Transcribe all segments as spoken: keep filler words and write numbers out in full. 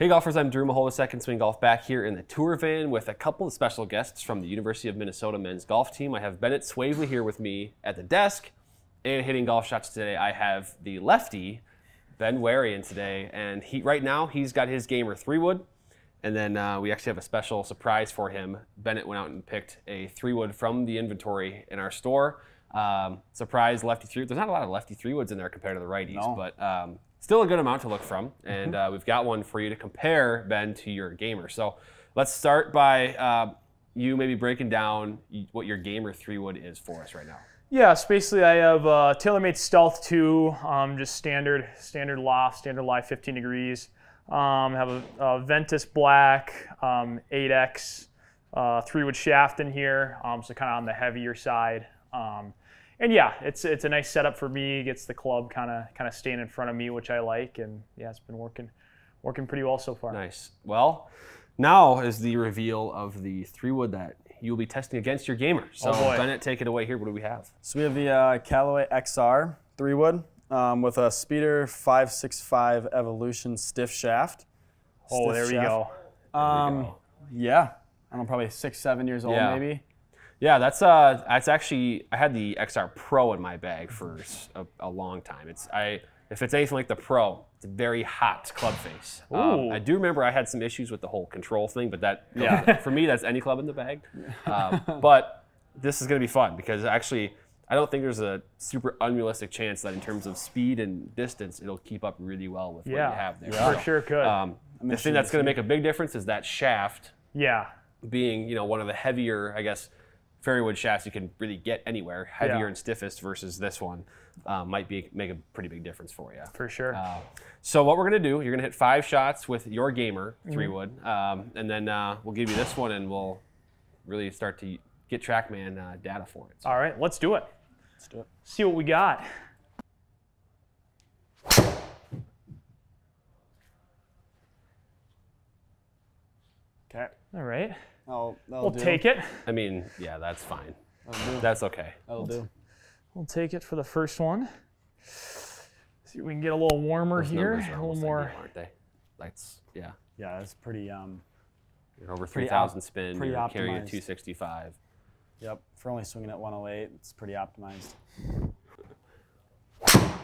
Hey golfers, I'm Drew Mahowald, second Swing Golf, back here in the tour van with a couple of special guests from the University of Minnesota men's golf team. I have Bennett Swavely here with me at the desk, and hitting golf shots today, I have the lefty, Ben Warian today. And he right now, he's got his gamer three wood. And then uh, we actually have a special surprise for him. Bennett went out and picked a three wood from the inventory in our store. Um, surprise lefty three. There's not a lot of lefty three woods in there compared to the righties, no. but um, still a good amount to look from. And uh, we've got one for you to compare, Ben, to your gamer. So let's start by uh, you maybe breaking down what your gamer three wood is for us right now. Yeah, so basically I have uh, TaylorMade Stealth two, um, just standard, standard loft, standard live, fifteen degrees. Um, I have a, a Ventus Black um, eight X uh, three wood shaft in here, um, so kind of on the heavier side. Um, and yeah, it's it's a nice setup for me. It gets the club kind of kind of staying in front of me, which I like, and yeah, it's been working working pretty well so far. Nice. Well, now is the reveal of the three wood that you'll be testing against your gamer. So oh Bennett, take it away here. What do we have? So we have the uh, Callaway X R three wood um, with a Speeder five sixty-five Evolution stiff shaft. Oh, stiff there, we shaft. There um, we go. Yeah, I don't know, probably six, seven years old, yeah. maybe. Yeah, that's uh, that's actually, I had the X R Pro in my bag for a, a long time. It's I if it's anything like the Pro, it's a very hot club face. Um, I do remember I had some issues with the whole control thing, but that yeah, for me that's any club in the bag. Um, but this is going to be fun because actually I don't think there's a super unrealistic chance that in terms of speed and distance it'll keep up really well with yeah, what you have there. Yeah, so, for sure could. Um, the thing that's going to make a big difference is that shaft. Yeah, being you know one of the heavier, I guess. Fairywood shafts you can really get anywhere, heavier yeah. and stiffest versus this one, uh, might be make a pretty big difference for you. For sure. Uh, so what we're gonna do, you're gonna hit five shots with your gamer three wood, um, and then uh, we'll give you this one and we'll really start to get TrackMan uh, data for it. So. All right, let's do it. Let's do it. See what we got. Okay. All right. I'll, we'll do. take it. I mean, yeah, that's fine. That's okay. That'll do. We'll take it for the first one. See if we can get a little warmer Those here. A little more. Aren't they? That's, yeah. Yeah, that's pretty. Um, you're over three thousand spin. Pretty you're carrying two sixty-five. Yep. For only swinging at one oh eight, it's pretty optimized.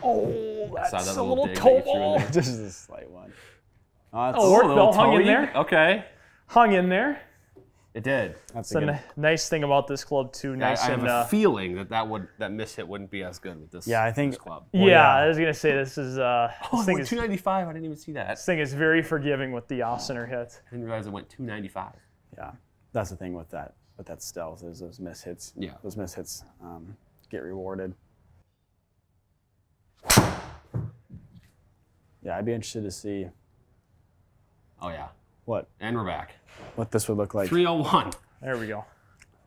Oh, that's that a little, little toe ball. This is a slight one. Oh, that's oh a little hung toe-y. in there. Okay. Hung in there. It did. That's the n nice thing about this club too. Nice I, I have and, a uh, feeling that that would that miss hit wouldn't be as good with this. Yeah, I think. This club. Yeah, yeah, I was gonna say this is. Uh, oh, this thing is two ninety-five. I didn't even see that. This thing is very forgiving with the off center hit. I didn't realize it went two ninety-five. Yeah, that's the thing with that. With that stealth is those miss hits. Yeah, those miss hits um, get rewarded. Yeah, I'd be interested to see. Oh yeah. What? And we're back. What this would look like. three oh one. There we go.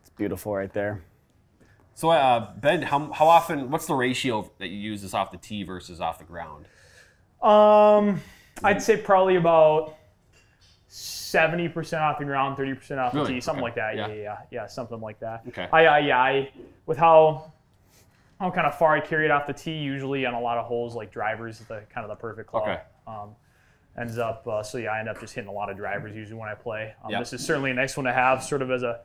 It's beautiful right there. So, uh, Ben, how, how often, what's the ratio that you use this off the tee versus off the ground? Um, I'd say probably about seventy percent off the ground, thirty percent off really? the tee, something okay. like that. Yeah. yeah, yeah, yeah, something like that. Okay. I, I, yeah, I, with how, how kind of far I carry it off the tee, usually on a lot of holes, like drivers, the kind of the perfect club. Okay. Um, ends up, uh, so yeah, I end up just hitting a lot of drivers usually when I play. Um, yep. This is certainly a nice one to have sort of as a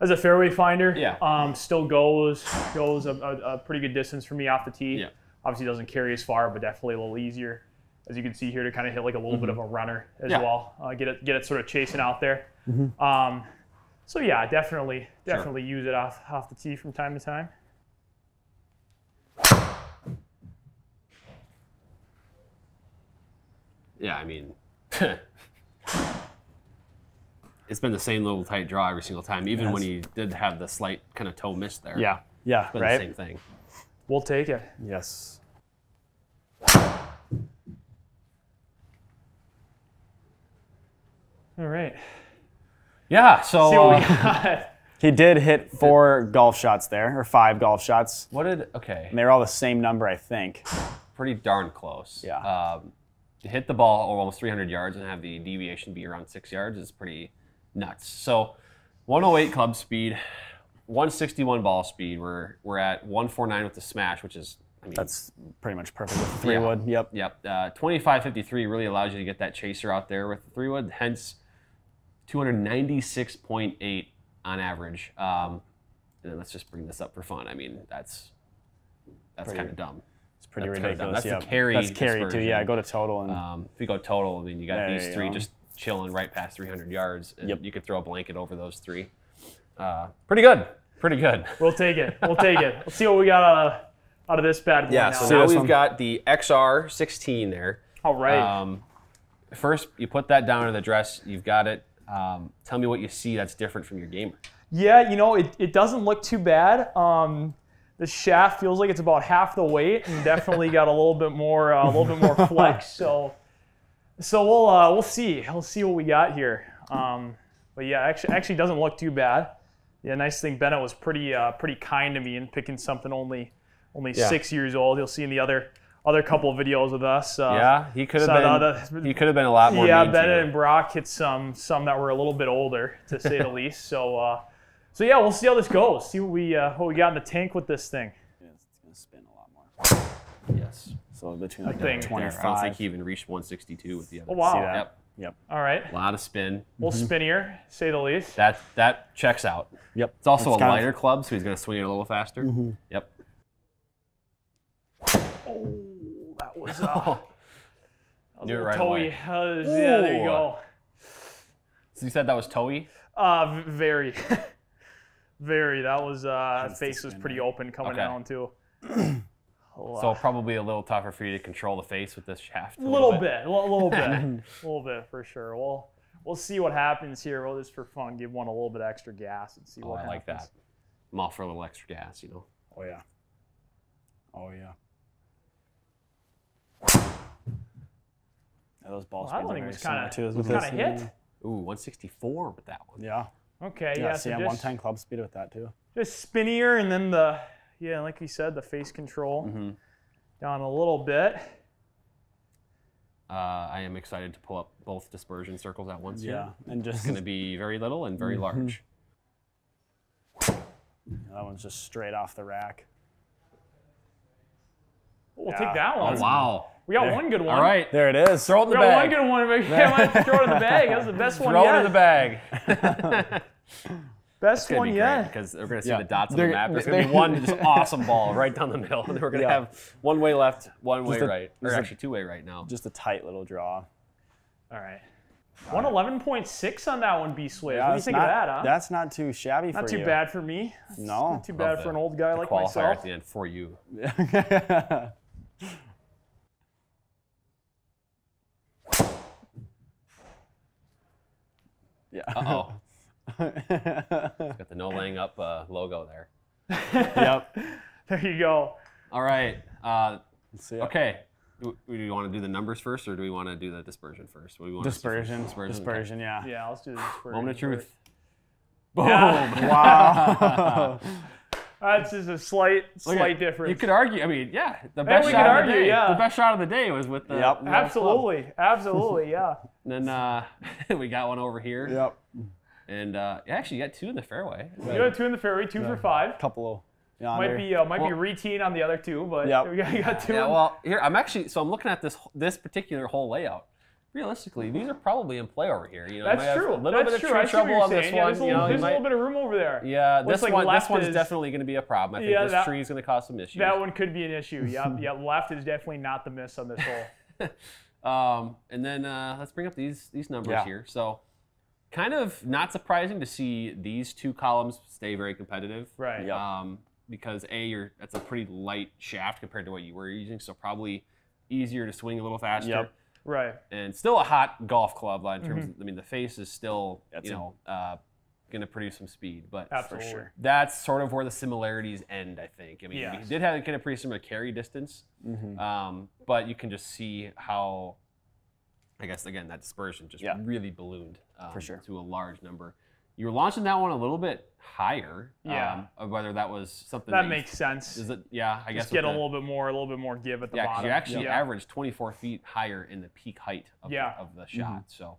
as a fairway finder. Yeah. Um, still goes goes a, a, a pretty good distance for me off the tee. Yeah. Obviously doesn't carry as far, but definitely a little easier, as you can see here, to kind of hit like a little mm-hmm. bit of a runner as yeah. well. Uh, get it get it sort of chasing out there. Mm-hmm. um, so yeah, definitely definitely sure. use it off, off the tee from time to time. Yeah, I mean, it's been the same little tight draw every single time, even yes. when he did have the slight kind of toe miss there. Yeah, yeah, it's been right? the same thing. We'll take it. Yes. All right. Yeah, so See what we got. He did hit four did, golf shots there, or five golf shots. What did, okay. And they were all the same number, I think. Pretty darn close. Yeah. Um, To hit the ball almost three hundred yards and have the deviation be around six yards is pretty nuts. So one oh eight club speed, one sixty-one ball speed. We're, we're at one forty-nine with the smash, which is I mean, that's pretty much perfect with the three yeah, wood. Yep. Yep. Uh, twenty-five fifty-three really allows you to get that chaser out there with the three wood. Hence, two ninety-six point eight on average. Um, and then let's just bring this up for fun. I mean, that's that's kind of dumb. It's pretty that's ridiculous. That's yeah. the carry. That's carry too. Yeah, I go to total and um, if you go total, I mean, you got there, these three you know. just chilling right past three hundred yards, and yep. you could throw a blanket over those three. Uh, pretty good. Pretty good. We'll take it. We'll take it. Let's see what we got out of, out of this bad boy. Yeah, now. so now we've one. got the X R sixteen there. All right. Um, first, you put that down in the dress. You've got it. Um, tell me what you see that's different from your gamer. Yeah, you know, it, it doesn't look too bad. Um, the shaft feels like it's about half the weight, and definitely got a little bit more, uh, a little bit more flex. So, so we'll uh, we'll see. We'll see what we got here. Um, but yeah, actually, actually doesn't look too bad. Yeah, nice thing. Bennett was pretty uh, pretty kind to me in picking something only only yeah. six years old. You'll see in the other other couple of videos with us. Uh, yeah, he could have been other, he could have been a lot more. Yeah, Bennett and Brock hit some some that were a little bit older, to say the least. So uh, so yeah, we'll see how this goes. See what we uh, what we got in the tank with this thing. Yeah, it's gonna spin a lot more. Yes. So between like that twenty-five. I don't think he even reached one sixty-two with the other. Oh wow. See that? Yep. Yep. All right. A lot of spin. A little mm-hmm. spinnier, say the least. That that checks out. Yep. It's also it's a lighter of... club, so he's going to swing it a little faster. Mm-hmm. Yep. Oh, that was, uh, that was Knew it right toey. away. Uh, yeah, there you go. So you said that was toey? Uh, very. very. That was, uh, face was pretty open coming okay. down, too. So probably a little tougher for you to control the face with this shaft. A little, little bit, a little bit, a little bit for sure. We'll we'll see what happens here. We'll just for fun give one a little bit extra gas and see oh, what I happens. I like that. I'm all for a little extra gas, you know. Oh yeah. Oh yeah. yeah those balls. Well, that one was kind of kind of hit. Ooh, one sixty-four with that one. Yeah. Okay. Yeah. yeah so yeah, one ten club speed with that too. Just spinnier, and then the. Yeah, like you said, the face control mm-hmm. down a little bit. Uh, I am excited to pull up both dispersion circles at once. Yeah, here. and just going to be very little and very mm-hmm. large. That one's just straight off the rack. We'll yeah. take that one. Oh, wow. We got there. one good one. All right, there it is. Throw it in the bag. We got one good one. I might have to throw it in the bag. That was the best throw one yet. Throw it in the bag. Best one be yet. Because we're going to see yeah. the dots on the map. There's going to be one just awesome ball right down the middle. And we're going to yeah. have one way left, one just way a, right. Or actually a, two way right now. Just a tight little draw. All right. one eleven point six on that one, B-Sway. Yeah, what do you think not, of that, huh? That's not too shabby not for you. Not too bad for me. That's no. Not too bad the, for an old guy like myself. Qualifier at the end for you. yeah. Uh-oh. It's got the no laying up uh, logo there. Yep. There you go. All right. Uh, Let's see okay. Do we want to do the numbers first, or do we want to do the dispersion first? What do we want dispersion. To dispersion. Dispersion. Yeah. Yeah. Let's do the dispersion. Moment of truth. Boom. Yeah. Wow. That's just a slight, slight at, difference. You could argue. I mean, yeah. The best shot argue, of the day. Yeah. The best shot of the day was with the. Yep. The absolutely. Club. Absolutely. Yeah. And then uh, we got one over here. Yep. And uh, actually, you got two in the fairway. You got two in the fairway, two yeah. for five. Couple of. Yeah, might be uh, might well, be reteen on the other two, but yep. we got, you got two. Yeah, well, here I'm actually. So I'm looking at this this particular hole layout. Realistically, these are probably in play over here. You know, that's you might true. Have a little that's bit of true. I trouble on saying. this yeah, one. There's, you know, little, there's might, a little bit of room over there. Yeah, this like one. This one's is, definitely going to be a problem. I think yeah, this that, tree's going to cause some issues. That one could be an issue. Yeah, yeah. Left is definitely not the miss on this hole. um, and then uh, let's bring up these these numbers yeah. here. So. Kind of not surprising to see these two columns stay very competitive, right? Yep. Um, because a you're that's a pretty light shaft compared to what you were using, so probably easier to swing a little faster, yep. right? And still a hot golf club in terms. Mm-hmm. of, I mean, the face is still that's you know uh, going to produce some speed, but absolutely. For sure. That's sort of where the similarities end, I think. I mean, yes. you did have kind of pretty similar carry distance, mm-hmm. um, but you can just see how. I guess, again, that dispersion just yeah. really ballooned um, for sure. to a large number. You were launching that one a little bit higher. Yeah. Um, whether that was something that, that makes you, sense. Is it, yeah, I just guess. Get a the, little bit more, a little bit more give at the yeah, bottom. You actually yeah. averaged twenty-four feet higher in the peak height of, yeah. the, of the shot. Mm-hmm. So,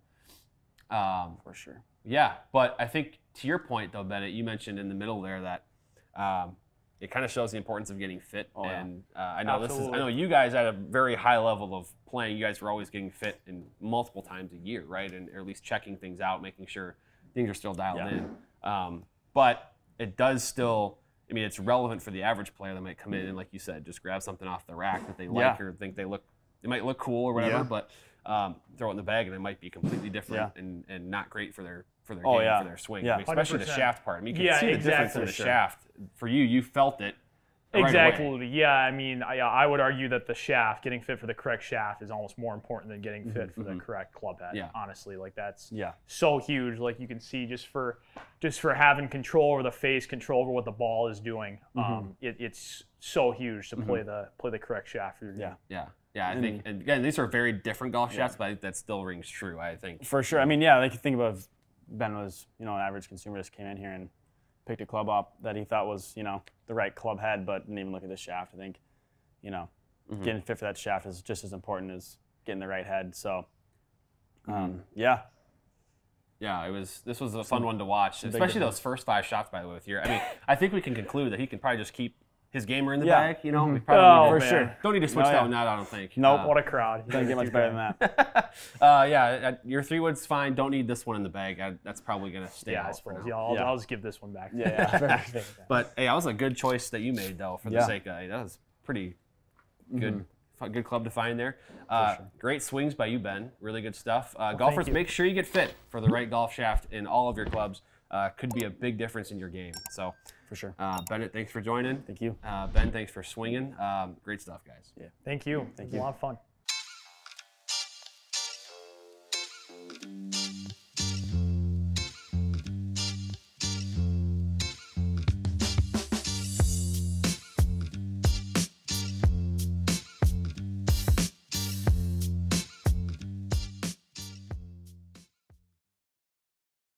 um, for sure. Yeah. But I think to your point, though, Bennett, you mentioned in the middle there that um, it kind of shows the importance of getting fit. Oh, yeah. And uh, I know Absolutely. this is, I know you guys at a very high level of playing, you guys were always getting fit in multiple times a year, right? And or at least checking things out, making sure things are still dialed yeah. in. Um, but it does still, I mean, it's relevant for the average player that might come in and, like you said, just grab something off the rack that they like yeah. or think they look, it might look cool or whatever, yeah. but um, throw it in the bag and it might be completely different yeah. and, and not great for their for their oh, game, yeah. for their swing. Yeah. I mean, especially one hundred percent. The shaft part. I mean, you can yeah, see the exactly, difference in the sure. shaft. For you, you felt it right Exactly. away. Yeah, I mean, I, I would argue that the shaft, getting fit for the correct shaft is almost more important than getting fit mm-hmm, for mm-hmm. the correct club head, yeah. honestly. Like, that's yeah. so huge. Like, you can see just for just for having control over the face, control over what the ball is doing, mm-hmm. um, it, it's so huge to mm-hmm. play the play the correct shaft for your game. Yeah, yeah. Yeah, I and, think, and again, these are very different golf yeah. shots, but I think that still rings true, I think. For sure. I mean, yeah, like you think about Ben was, you know, an average consumer just came in here and picked a club up that he thought was, you know, the right club head, but didn't even look at the shaft. I think, you know, mm-hmm. getting fit for that shaft is just as important as getting the right head. So, um, mm-hmm. yeah. Yeah, it was. This was a fun one to watch, especially those first five shots, by the way, with your. I mean, I think we can conclude that he can probably just keep his gamer in the yeah. bag, you know? We probably oh, for sure. Don't need to switch no, that yeah. one out, I don't think. Nope, uh, what a crowd. Doesn't get much better than that. uh, yeah, your three wood's fine. Don't need this one in the bag. I, that's probably going to stay yeah, out I suppose. for now. Yeah, I'll, yeah. I'll just give this one back. Yeah, yeah. But, hey, that was a good choice that you made, though, for yeah. the sake of it. That was pretty good. Mm-hmm. Good club to find there. Uh, sure. Great swings by you, Ben. Really good stuff. Uh, well, golfers, make sure you get fit for the right golf shaft in all of your clubs. Uh, could be a big difference in your game. So, for sure. Uh, Bennett, thanks for joining. Thank you. Uh, Ben, thanks for swinging. Um, great stuff, guys. Yeah. Thank you. Thank you. It was a lot of fun.